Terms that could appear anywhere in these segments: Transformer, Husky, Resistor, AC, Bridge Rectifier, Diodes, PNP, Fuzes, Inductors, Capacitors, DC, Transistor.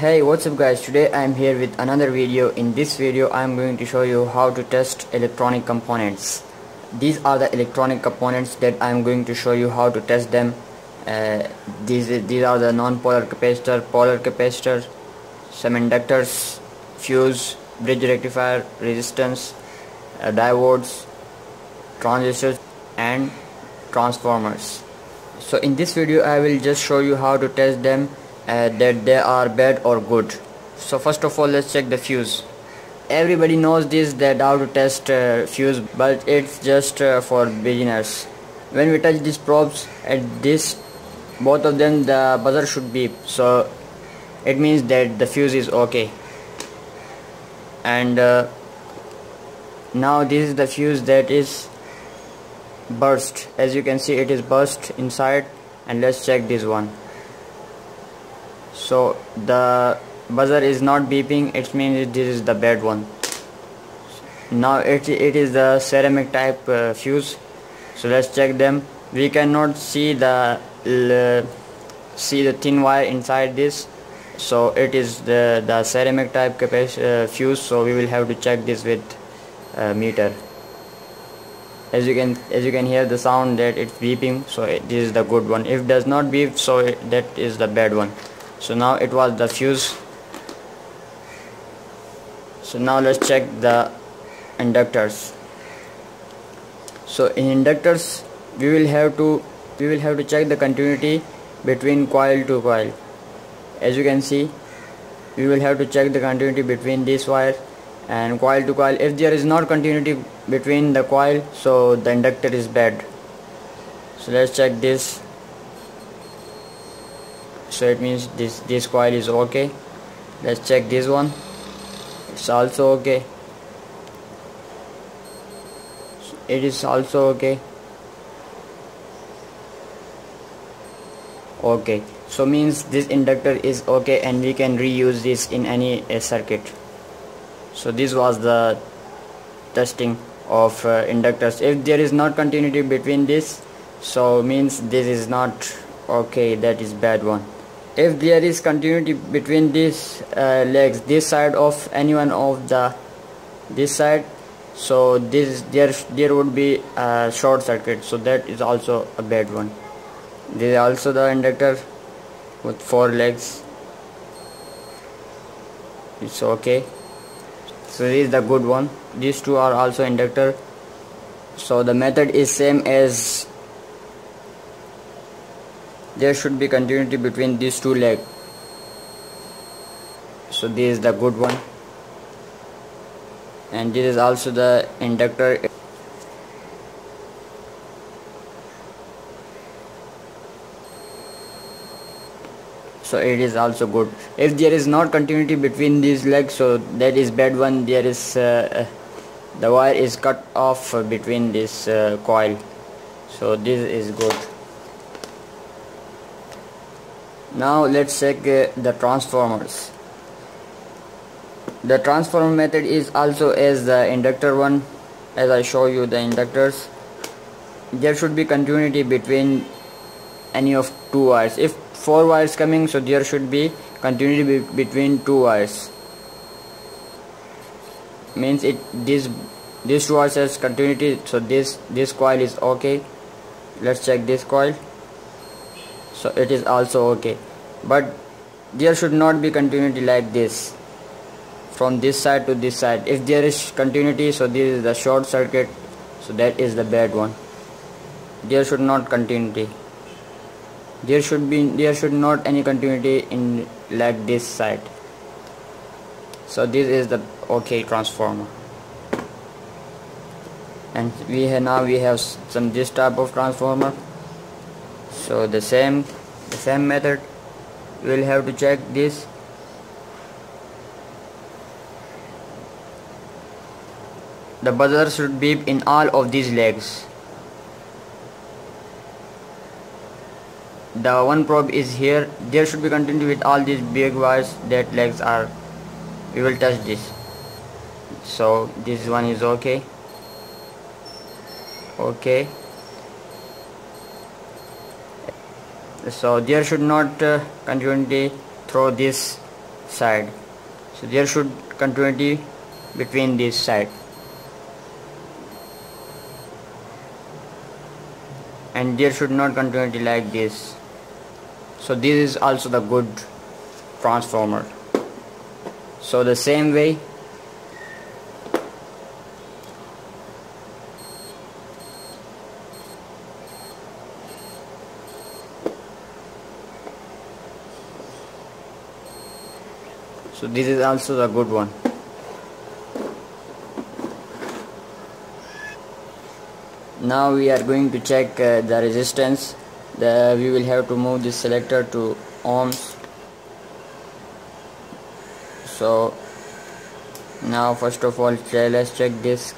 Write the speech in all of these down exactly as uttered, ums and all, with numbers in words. Hey, what's up guys? Today I am here with another video. In this video I am going to show you how to test electronic components. These are the electronic components that I am going to show you how to test them. Uh, these, these are the non-polar capacitor, polar capacitor, some inductors, fuse, bridge rectifier, resistance, uh, diodes, transistors and transformers. So in this video I will just show you how to test them, Uh, that they are bad or good. So first of all, let's check the fuse. Everybody knows this, that how to test uh, fuse, but it's just uh, for beginners. When we touch these probes at this, both of them, the buzzer should beep, so it means that the fuse is okay. And uh, now this is the fuse that is burst. As you can see, it is burst inside. And let's check this one. So the buzzer is not beeping, it means this is the bad one. Now it, it is the ceramic type uh, fuse. So let's check them. We cannot see the uh, see the thin wire inside this, so it is the, the ceramic type uh, fuse. So we will have to check this with uh, meter. As you can as you can hear the sound that it's beeping, so it, this is the good one. If it does not beep, so it, that is the bad one. So now it was the fuse. So now let's check the inductors. So in inductors we will have to we will have to check the continuity between coil to coil. As you can see, we will have to check the continuity between this wire and coil to coil. If there is not continuity between the coil, so the inductor is bad. So let's check this. So it means this this coil is okay. Let's check this one. It's also okay. It is also okay. Okay. So means this inductor is okay, and we can reuse this in any uh, circuit. So this was the testing of uh, inductors. If there is not continuity between this, so means this is not okay. That is bad one. If there is continuity between these uh, legs, this side of any one of the this side, so this there there would be a short circuit. So that is also a bad one. This is also the inductor with four legs. It's okay. So this is the good one. These two are also inductor. So the method is same as. There should be continuity between these two legs. So this is the good one. And this is also the inductor. So it is also good. If there is not continuity between these legs, so that is bad one. There is uh, the wire is cut off between this uh, coil. So this is good. Now let's check uh, the transformers. The transformer method is also as the inductor one. As I show you the inductors, there should be continuity between any of two wires. If four wires coming, so there should be continuity be between two wires. Means it this this two wires has continuity. So this this coil is okay. Let's check this coil. So it is also okay, but there should not be continuity like this from this side to this side. If there is continuity, so this is the short circuit, so that is the bad one. There should not continuity. There should be there should not any continuity in like this side. So this is the okay transformer. And we have now we have some this type of transformer. So the same the same method, we will have to check this. The buzzer should beep in all of these legs. The one probe is here. There should be continuity with all these big wires that legs are. We will touch this. So this one is okay. Okay. So there should not uh, continuity through this side. So there should continuity between this side, and there should not continuity like this. So this is also the good transformer. So the same way so this is also the good one. Now we are going to check uh, the resistance. The, we will have to move this selector to ohms. So now first of all let's check this.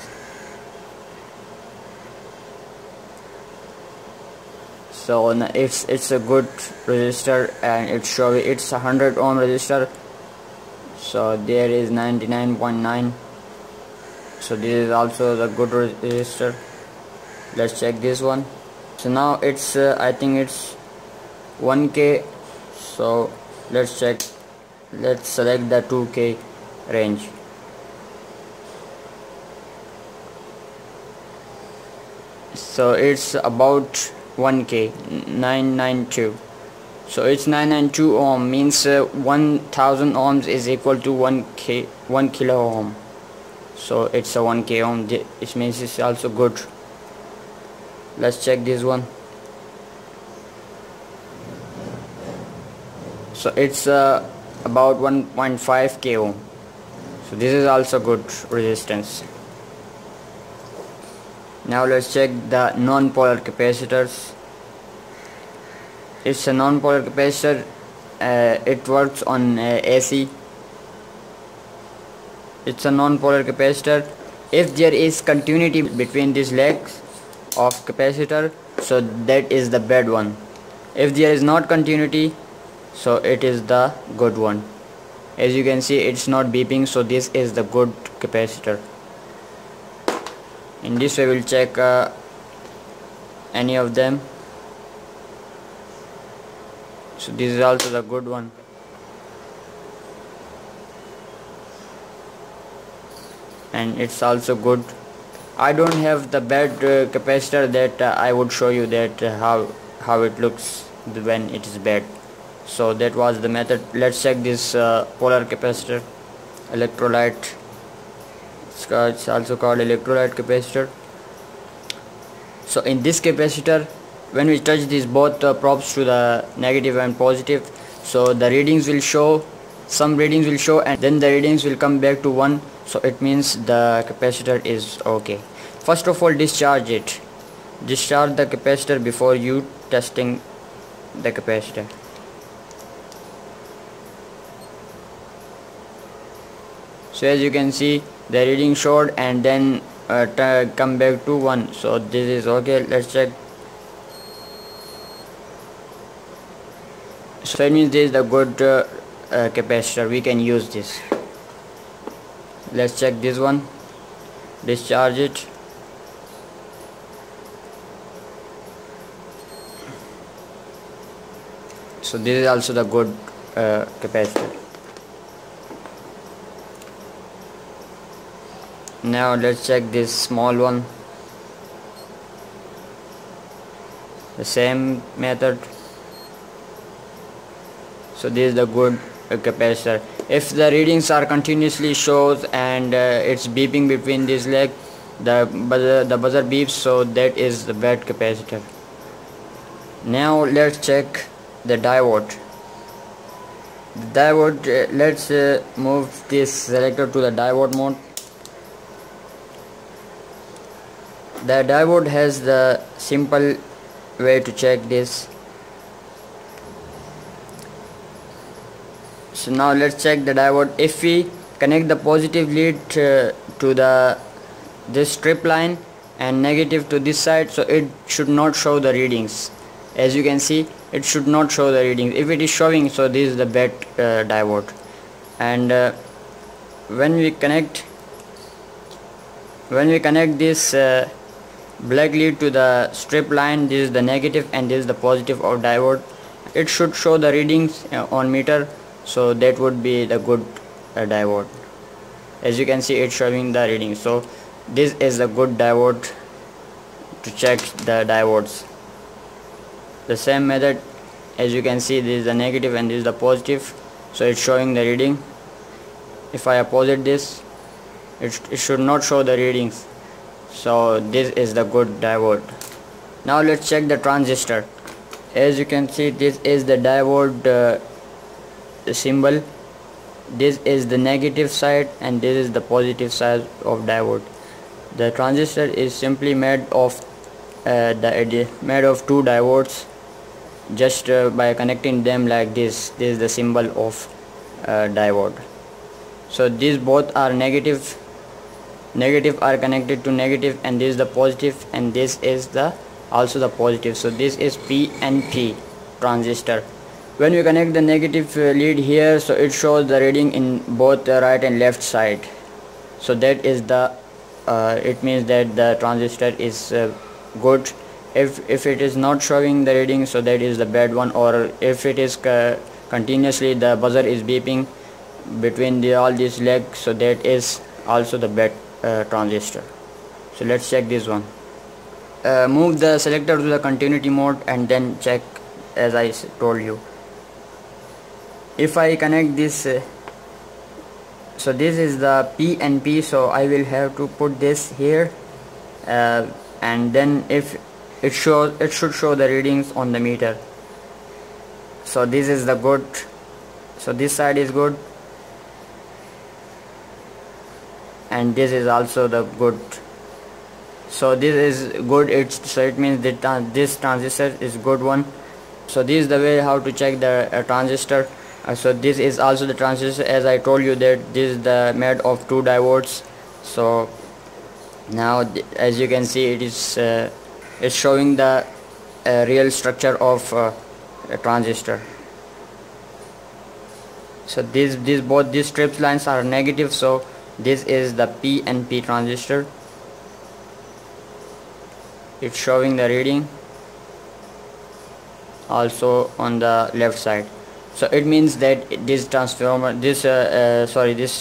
So it's it's a good resistor and it's showing it's a hundred ohm resistor. So there is ninety-nine point nine. So this is also the good resistor. Let's check this one. So now it's uh, I think it's one K. So let's check, let's select the two K range. So it's about one K, nine ninety-two. So it's nine ninety-two ohm, means uh, one thousand ohms is equal to one K, one kilo ohm. So it's a one K ohm, it means it's also good. Let's check this one. So it's uh, about one point five K ohm. So this is also good resistance. Now let's check the non-polar capacitors. It's a non-polar capacitor. Uh, it works on uh, A C. It's a non-polar capacitor. If there is continuity between these legs of capacitor, so that is the bad one. If there is not continuity, so it is the good one. As you can see, it's not beeping, so this is the good capacitor. In this way we'll check uh, any of them. So this is also the good one. And it's also good. I don't have the bad uh, capacitor that uh, I would show you that uh, how how it looks when it is bad. So that was the method. Let's check this uh, polar capacitor, electrolyte. It's, uh, it's also called electrolyte capacitor. So in this capacitor, when we touch these both uh, probes to the negative and positive, so the readings will show, some readings will show, and then the readings will come back to one. So it means the capacitor is okay. First of all, discharge it. Discharge the capacitor before you testing the capacitor. So as you can see, the reading showed and then uh, come back to one. So this is okay. Let's check. So it means this is the good uh, uh, capacitor. We can use this. Let's check this one. Discharge it. So this is also the good uh, capacitor. Now let's check this small one. The same method. So this is the good uh, capacitor. If the readings are continuously shows and uh, it's beeping between these legs, the buzzer, the buzzer beeps, so that is the bad capacitor. Now let's check the diode. The diode, uh, let's uh, move this selector to the diode mode. The diode has the simple way to check this. So now let's check the diode. If we connect the positive lead uh, to the this strip line and negative to this side, so it should not show the readings. As you can see, it should not show the readings. If it is showing, so this is the bad uh, diode. And uh, when we connect when we connect this uh, black lead to the strip line, this is the negative and this is the positive of diode. It should show the readings uh, on meter. so that would be the good uh, diode. As you can see, it's showing the reading. So this is a good diode to check the diodes. The same method, as you can see, this is the negative and this is the positive, so it's showing the reading. If I opposite this, it, it should not show the readings. So this is the good diode. Now let's check the transistor. As you can see, this is the diode uh, symbol. This is the negative side and this is the positive side of diode. The transistor is simply made of uh, di made of two diodes. Just uh, by connecting them like this, this is the symbol of uh, diode. So these both are negative. Negative are connected to negative, and this is the positive, and this is the also the positive. So this is P N P transistor. When we connect the negative lead here, so it shows the reading in both the right and left side. So that is the uh, it means that the transistor is uh, good. If if it is not showing the reading, so that is the bad one. Or if it is uh, continuously the buzzer is beeping between the all these legs, so that is also the bad Uh, transistor. So let's check this one. Uh, move the selector to the continuity mode and then check, as I told you. If I connect this, uh, so this is the P N P, so I will have to put this here, uh, and then if it shows, it should show the readings on the meter. So this is the good. So this side is good, and this is also the good. So this is good. It's so it means that uh, this transistor is good one. So this is the way how to check the uh, transistor. Uh, so this is also the transistor, as I told you that this is the made of two diodes. So now as you can see, it is uh, it's showing the uh, real structure of uh, a transistor. So these these both these strip lines are negative, so this is the P N P transistor. It's showing the reading also on the left side. So it means that this transformer, this uh, uh, sorry, this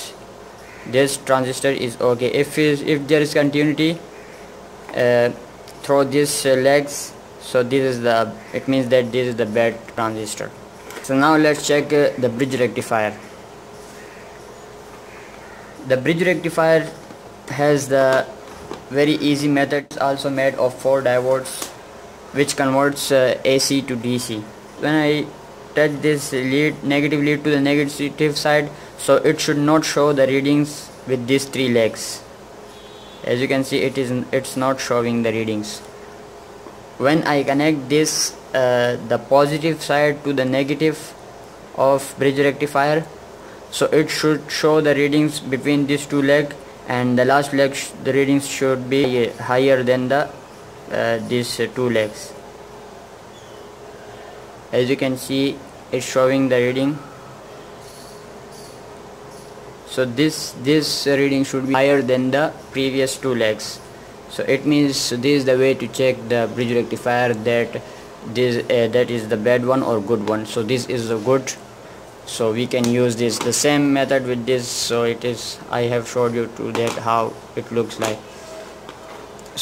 this transistor is okay. If is if there is continuity uh, through these uh, legs, so this is the it means that this is the bad transistor. So now let's check uh, the bridge rectifier. The bridge rectifier has the very easy method. It's also made of four diodes, which converts uh, A C to D C. When I touch this lead, negative lead to the negative side, so it should not show the readings with these three legs. As you can see, it is it's not showing the readings. When I connect this uh, the positive side to the negative of bridge rectifier, so it should show the readings between these two legs, and the last leg the readings should be higher than the uh, these two legs. As you can see, it's showing the reading. So this this reading should be higher than the previous two legs. So it means this is the way to check the bridge rectifier, that this uh, that is the bad one or good one. So this is the good. So we can use this the same method with this. So it is I have showed you to that how it looks like.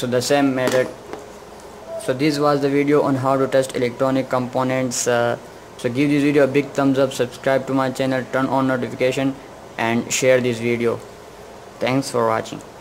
So the same method. So this was the video on how to test electronic components. Uh, so give this video a big thumbs up, subscribe to my channel, turn on notification, and share this video. Thanks for watching.